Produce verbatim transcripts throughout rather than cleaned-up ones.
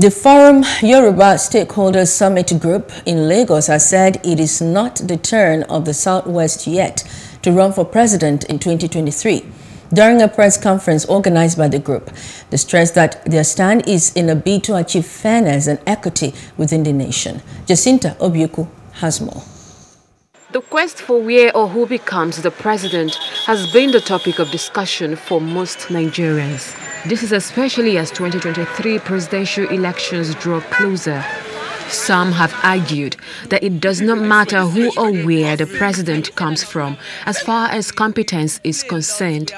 The forum Yoruba Stakeholders Summit Group in Lagos has said it is not the turn of the Southwest yet to run for president in twenty twenty-three. During a press conference organized by the group, they stressed that their stand is in a bid to achieve fairness and equity within the nation. Jacinta Obiuku has more. The quest for where or who becomes the president has been the topic of discussion for most Nigerians. This is especially as twenty twenty-three presidential elections draw closer. Some have argued that it does not matter who or where the president comes from as far as competence is concerned.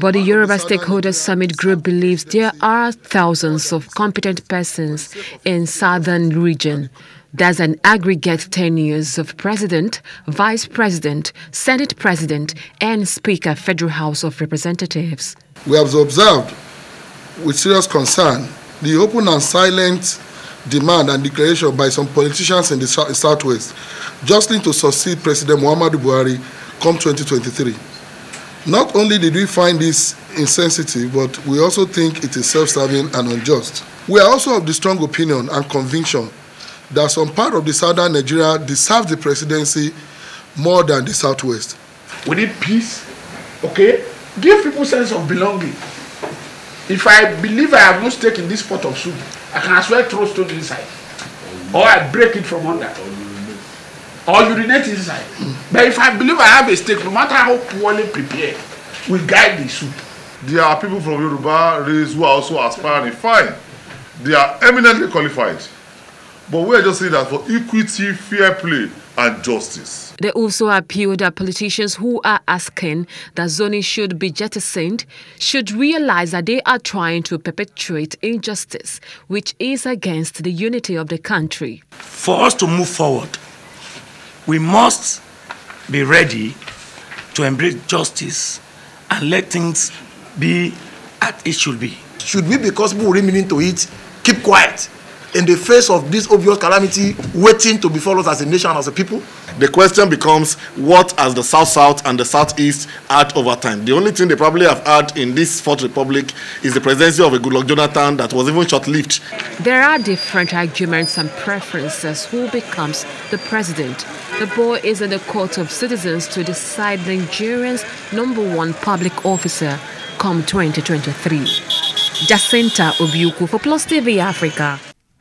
But the Yoruba Stakeholders Summit Group believes there are thousands of competent persons in southern region. There's an aggregate ten years of president, vice president, senate president, and speaker, Federal House of Representatives. We have observed with serious concern the open and silent demand and declaration by some politicians in the Southwest, justly to succeed President Muhammadu Buhari come twenty twenty-three. Not only did we find this insensitive, but we also think it is self-serving and unjust. We are also of the strong opinion and conviction that some part of the southern Nigeria deserves the presidency more than the Southwest. We need peace, okay? Give people sense of belonging. If I believe I have no stake in this pot of soup, I can as well throw stones inside. Or I break it from under. Or urinate inside. But if I believe I have a stake, no matter how poorly prepared, we guide the soup. There are people from Yoruba race who are also aspiring. Fine. They are eminently qualified. But we are just saying that for equity, fair play, and justice. They also appealed that politicians who are asking that zoning should be jettisoned should realize that they are trying to perpetuate injustice, which is against the unity of the country. For us to move forward, we must be ready to embrace justice and let things be as it should be. Should we, because people remaining to it, keep quiet in the face of this obvious calamity waiting to befall us as a nation and as a people? The question becomes, what has the South-South and the South-East had over time? The only thing they probably have had in this Fourth Republic is the presidency of a Goodluck Jonathan that was even short-lived. There are different arguments and preferences who becomes the president. The ball is in the court of citizens to decide Nigeria's number one public officer come twenty twenty-three. Jacinta Obiuku for Plus T V Africa.